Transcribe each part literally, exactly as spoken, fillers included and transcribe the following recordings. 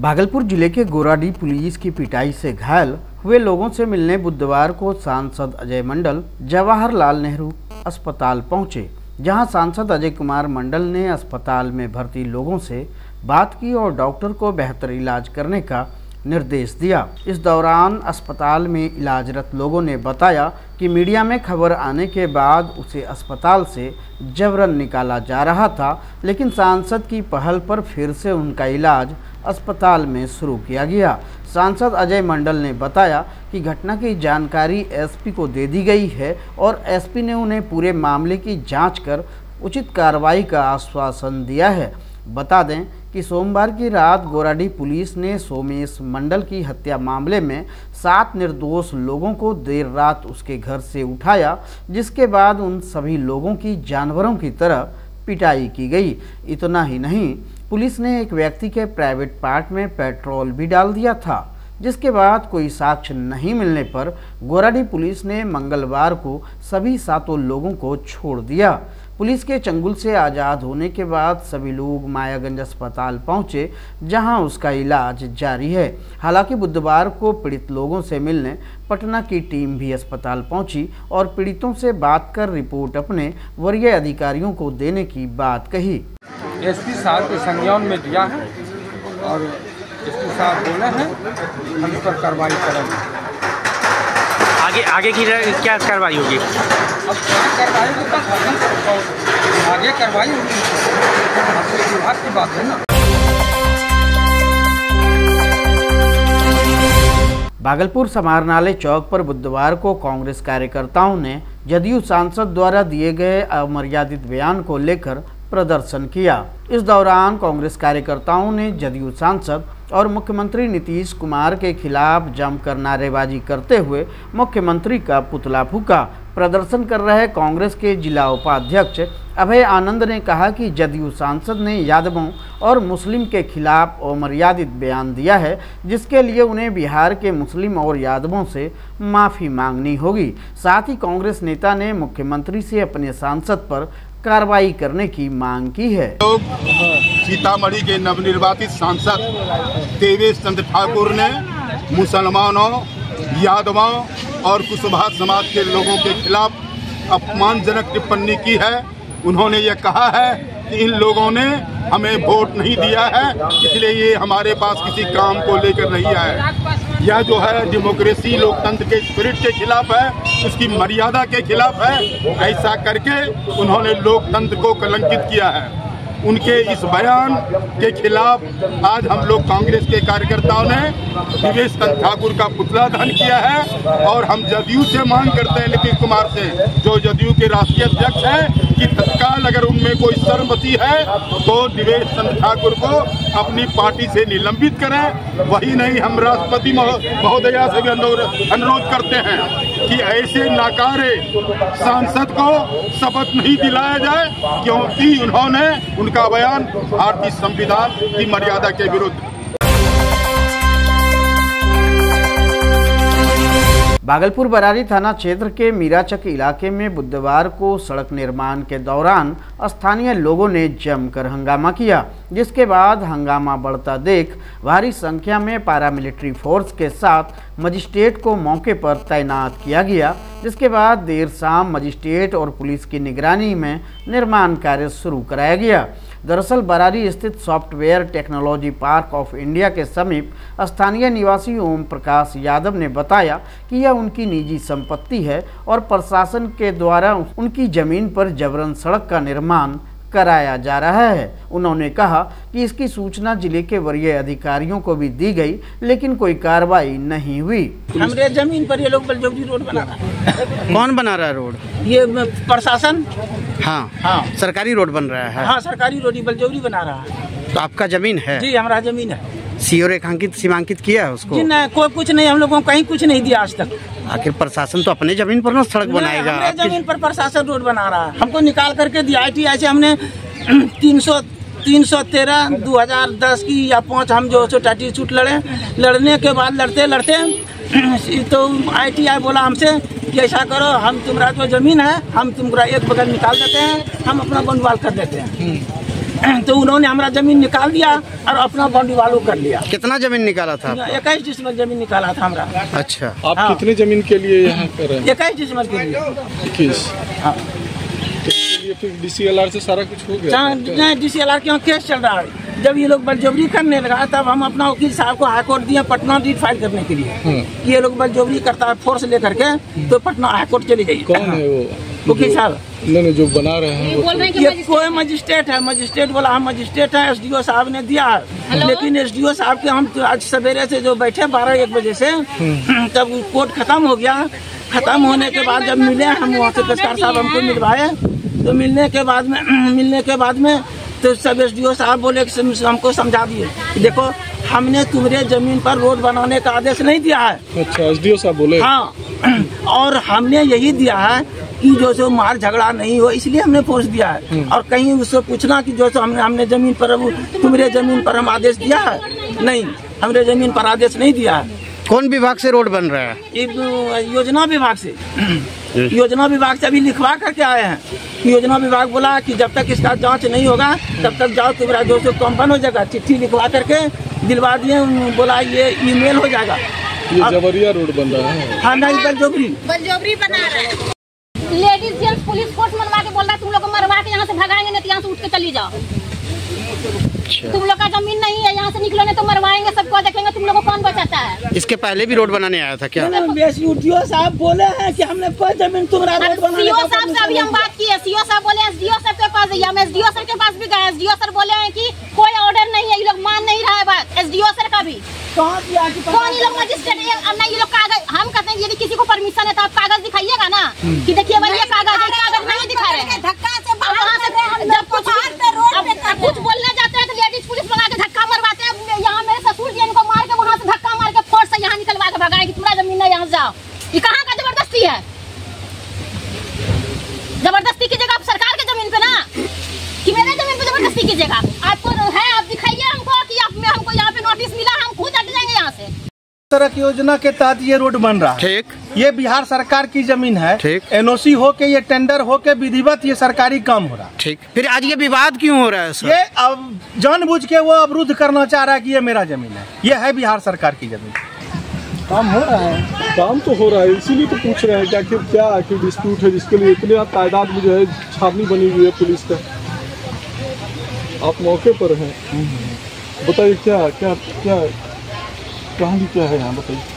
भागलपुर जिले के गोराडी पुलिस की पिटाई से घायल हुए लोगों से मिलने बुधवार को सांसद अजय मंडल जवाहरलाल नेहरू अस्पताल पहुंचे, जहां सांसद अजय कुमार मंडल ने अस्पताल में भर्ती लोगों से बात की और डॉक्टर को बेहतर इलाज करने का निर्देश दिया। इस दौरान अस्पताल में इलाजरत लोगों ने बताया कि मीडिया में खबर आने के बाद उसे अस्पताल से जबरन निकाला जा रहा था, लेकिन सांसद की पहल पर फिर से उनका इलाज अस्पताल में शुरू किया गया। सांसद अजय मंडल ने बताया कि घटना की जानकारी एसपी को दे दी गई है और एसपी ने उन्हें पूरे मामले की जांच कर उचित कार्रवाई का आश्वासन दिया है। बता दें कि सोमवार की रात गोराडी पुलिस ने सोमेश मंडल की हत्या मामले में सात निर्दोष लोगों को देर रात उसके घर से उठाया, जिसके बाद उन सभी लोगों की जानवरों की तरह पिटाई की गई। इतना ही नहीं, पुलिस ने एक व्यक्ति के प्राइवेट पार्ट में पेट्रोल भी डाल दिया था, जिसके बाद कोई साक्ष्य नहीं मिलने पर गोराडी पुलिस ने मंगलवार को सभी सातों लोगों को छोड़ दिया। पुलिस के चंगुल से आज़ाद होने के बाद सभी लोग मायागंज अस्पताल पहुंचे, जहां उसका इलाज जारी है। हालांकि बुधवार को पीड़ित लोगों से मिलने पटना की टीम भी अस्पताल पहुंची और पीड़ितों से बात कर रिपोर्ट अपने वरीय अधिकारियों को देने की बात कही। एसपी साहब के संज्ञान में दिया है और एसपी साहब बोले हैं हम इस पर कार्रवाई करेंगे। आगे आगे की क्या कार्रवाई होगी? अब कार्रवाई होगी, आगे कार्रवाई होगी, आपके विभाग की बात है ना। भागलपुर समाहरणालय चौक पर बुधवार को कांग्रेस कार्यकर्ताओं ने जदयू सांसद द्वारा दिए गए अमर्यादित बयान को लेकर प्रदर्शन किया। इस दौरान कांग्रेस कार्यकर्ताओं ने जदयू सांसद और मुख्यमंत्री नीतीश कुमार के खिलाफ जमकर नारेबाजी करते हुए मुख्यमंत्री का पुतला फूंका। प्रदर्शन कर रहे कांग्रेस के जिला उपाध्यक्ष अभय आनंद ने कहा कि जदयू सांसद ने यादवों और मुस्लिम के खिलाफ अमर्यादित बयान दिया है, जिसके लिए उन्हें बिहार के मुस्लिम और यादवों से माफ़ी मांगनी होगी। साथ ही कांग्रेस नेता ने मुख्यमंत्री से अपने सांसद पर कार्रवाई करने की मांग की है। लोग सीतामढ़ी के नवनिर्वाचित सांसद तेजस्वी चंद्र ठाकुर ने मुसलमानों, यादवों और कुशवाहा समाज के लोगों के खिलाफ अपमानजनक टिप्पणी की है। उन्होंने ये कहा है कि इन लोगों ने हमें वोट नहीं दिया है, इसलिए ये हमारे पास किसी काम को लेकर नहीं आए। यह जो है डेमोक्रेसी, लोकतंत्र के स्पिरिट के खिलाफ है, उसकी मर्यादा के खिलाफ है। ऐसा करके उन्होंने लोकतंत्र को कलंकित किया है। उनके इस बयान के खिलाफ आज हम लोग कांग्रेस के कार्यकर्ताओं ने दिनेश चंद्र ठाकुर का पुतला दहन किया है और हम जदयू से मांग करते हैं, नीतीश कुमार से, जो जदयू के राष्ट्रीय अध्यक्ष हैं, कि तत्काल अगर उनमें कोई शर्मती है तो दिनेश चंद्र ठाकुर को अपनी पार्टी से निलंबित करें। वही नहीं, हम राष्ट्रपति महोदया से भी अनुरोध करते हैं कि ऐसे नाकारे सांसद को शपथ नहीं दिलाया जाए, क्योंकि उन्होंने उनका बयान भारतीय संविधान की मर्यादा के विरुद्ध। भागलपुर बरारी थाना क्षेत्र के मीराचक इलाके में बुधवार को सड़क निर्माण के दौरान स्थानीय लोगों ने जमकर हंगामा किया, जिसके बाद हंगामा बढ़ता देख भारी संख्या में पैरामिलिट्री फोर्स के साथ मजिस्ट्रेट को मौके पर तैनात किया गया, जिसके बाद देर शाम मजिस्ट्रेट और पुलिस की निगरानी में निर्माण कार्य शुरू कराया गया। दरअसल बरारी स्थित software technology park of India के समीप स्थानीय निवासी ओम प्रकाश यादव ने बताया कि यह उनकी निजी संपत्ति है और प्रशासन के द्वारा उनकी जमीन पर जबरन सड़क का निर्माण कराया जा रहा है। उन्होंने कहा कि इसकी सूचना जिले के वरीय अधिकारियों को भी दी गई, लेकिन कोई कार्रवाई नहीं हुई। हमारे जमीन पर ये लोग बलजौजी रोड बना रहा है। कौन बना रहा है रोड? ये प्रशासन। हाँ हाँ, सरकारी रोड बन रहा है। हाँ, सरकारी रोड बलजौरी बना रहा है। तो आपका जमीन है? जी, हमारा जमीन है। सीओ रेखांकित सीमांकित किया है उसको? नहीं, कोई कुछ नहीं, हम लोगों को कहीं कुछ नहीं दिया आज तक। आखिर प्रशासन तो अपने जमीन पर ना सड़क बनाएगा। हमारे जमीन पर प्रशासन रोड बना रहा है। हमको निकाल करके दिया आई टी आई से। हमने तीन सौ तीन सौ तेरह दो हजार दस की या पाँच हम जो सौ टाटी छूट लड़े, लड़ने के बाद लड़ते लड़ते तो आई टी आई बोला हमसे कि ऐसा करो, हम तुम्हारा जो जमीन है हम तुम्हारा एक बगल निकाल देते हैं, हम अपना बनवाल कर देते हैं। तो उन्होंने हमारा जमीन निकाल दिया और अपना बाउंड्री वालों कर लिया। कितना जमीन निकाला था? इक्कीस डिसमल जमीन निकाला था हमारा। अच्छा, आप हाँ। कितने जमीन के लिए यहाँ कर रहे हैं? इक्कीस डिसमल के लिए। इक्कीस हाँ। फिर डीसीएलआर से सारा कुछ हो गया? नहीं, डीसीएलआर के यहाँ केस चल रहा है। जब ये लोग बलजोबरी करने लगा तब हम अपना वकील साहब को हाईकोर्ट दिए पटना रिट फाइल करने के लिए। ये लोग बलजोबरी करता है फोर्स लेकर के, तो पटना हाईकोर्ट चली गई। कौन है वो वकील साहब? नहीं नहीं, जो बना रहे हैं वो बोल रहे हैं कि कोई मजिस्ट्रेट है। मजिस्ट्रेट बोला हम मजिस्ट्रेट है, एसडीओ साहब ने दिया। लेकिन एसडीओ साहब के हम तो आज सवेरे से जो बैठे बारह एक बजे से, तब कोर्ट खत्म हो गया। खत्म होने के बाद जब मिले हम वहाँ से पेशकार साहब हमको मिलवाए, तो मिलने के बाद में मिलने के बाद में तो सब एस डी ओ साहब बोले कि हमको समझा दिए, देखो हमने तुम्हारे जमीन पर रोड बनाने का आदेश नहीं दिया है। अच्छा, एस डी ओ साहब बोले? हाँ, और हमने यही दिया है कि जो सो मार झगड़ा नहीं हो, इसलिए हमने फोर्स दिया है। और कहीं उससे पूछना कि जो सो हमने हमने जमीन पर तुम्हारे जमीन पर हम आदेश दिया है, नहीं हमने जमीन पर आदेश नहीं दिया है। कौन विभाग से रोड बन रहा है? योजना विभाग से। योजना विभाग से अभी लिखवा करके आए हैं। योजना विभाग बोला कि जब तक इसका जांच नहीं होगा तब तक जाओ तुम्हारा जो सो कम बन हो जाएगा। चिट्ठी लिखवा करके दिलवा दिए, बोला ये ईमेल हो जाएगा। ये जबरिया रोड बन रहा है। हाँ, नहीं बलजोबरी बलजोबरी बना रहा है। लेडीज जेंट्स पुलिस फोर्स मनवा के बोल रहा है तुम लोग को मरवा के यहाँ से भगाएंगे, नहीं तो यहाँ से उठ के चली जाओ। तुम लोग का जमीन नहीं है, यहाँ से निकलो नहीं तो मरवाएंगे, सबको देखेंगे तुम लोगों को कौन बचाता है। इसके पहले भी रोड बनाने आया था क्या? सीओ साहब बोले हैं कि हमने कोई जमीन तुम्हारा रोड बनाने सीओ साहब से अभी हम बात की है। सीओ साहब बोले एसडीओ सर के पास, हम एसडीओ सर के पास भी गए। एसडीओ सर बोले हैं कि कोई ऑर्डर नहीं है, ये लोग मान नहीं रहा है बात एसडीओ सर का भी। कौन ये लोग मजिस्ट्रेट है? ये लोग कागज, हम कहते हैं यदि किसी को परमिशन है तो आप कागज दिखाइएगा ना कि देखिए भैया कागज है, कागज नहीं दिखा रहे हैं। धक्का से कुछ बोलने जाते हैं तो लेडीज पुलिस लगा के धक्का मरवाते हैं। यहाँ मेरे ससुर जी इनको मार के वहाँ से धक्का मार के फोर्स से यहाँ निकलवा के भगाए कि तुम्हारा जमीन है, यहाँ जाओ। ये कहाँ का जबरदस्ती है? जबरदस्ती कीजिएगा आप सरकार के जमीन पे ना, कि मेरे जमीन पे जबरदस्ती कीजिएगा। आपको है आप दिखाइए हमको कि आप में हमको यहाँ पे नोटिस मिला, हम खुद हट जाएंगे यहाँ से। सड़क योजना के तहत ये रोड बन रहा है, ठीक। ये बिहार सरकार की जमीन है, ठीक। एनओसी हो के ये टेंडर हो के विधिवत ये सरकारी काम हो रहा है, ठीक। फिर आज ये विवाद क्यों हो रहा है सर? ये अब जानबूझ के वो अवरुद्ध करना चाह रहा है कि ये मेरा जमीन है, ये है बिहार सरकार की जमीन। काम हो रहा है, काम तो हो रहा है, इसीलिए तो पूछ रहे हैं कि क्या आखिर डिस्प्यूट है जिसके लिए इतने तादाद में जो है छावनी बनी हुई है पुलिस का। आप मौके पर है, बताइए क्या क्या क्या कहानी क्या है यहाँ बताइए।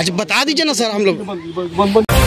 अच्छा बता दीजिए ना सर हम लोग।